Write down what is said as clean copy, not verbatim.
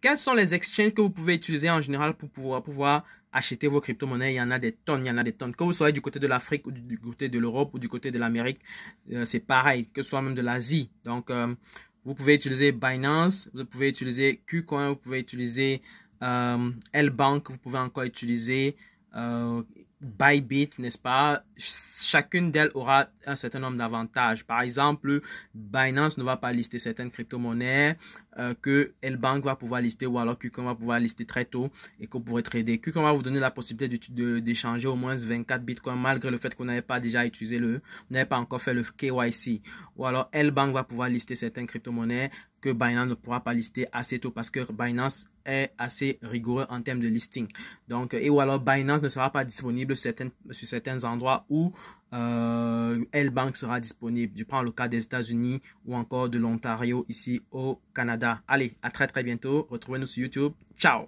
Quels sont les exchanges que vous pouvez utiliser en général pour pouvoir acheter vos crypto-monnaies? Il y en a des tonnes, il y en a des tonnes. Que vous soyez du côté de l'Afrique ou du côté de l'Europe ou du côté de l'Amérique, c'est pareil, que ce soit même de l'Asie. Donc, vous pouvez utiliser Binance, vous pouvez utiliser KuCoin, vous pouvez utiliser LBank, vous pouvez encore utiliser Bybit, n'est-ce pas? Chacune d'elles aura un certain nombre d'avantages. Par exemple, Binance ne va pas lister certaines crypto-monnaies que LBank va pouvoir lister, ou alors KuCoin va pouvoir lister très tôt et qu'on pourrait trader. KuCoin va vous donner la possibilité d'échanger au moins 24 bitcoins malgré le fait qu'on n'avait pas déjà utilisé on n'avait pas encore fait le KYC. Ou alors LBank va pouvoir lister certaines crypto-monnaies que Binance ne pourra pas lister assez tôt parce que Binance est assez rigoureux en termes de listing. Donc, et ou alors Binance ne sera pas disponible sur certains endroits où LBank sera disponible. Je prends le cas des États-Unis ou encore de l'Ontario ici au Canada. Allez, à très bientôt. Retrouvez-nous sur YouTube. Ciao!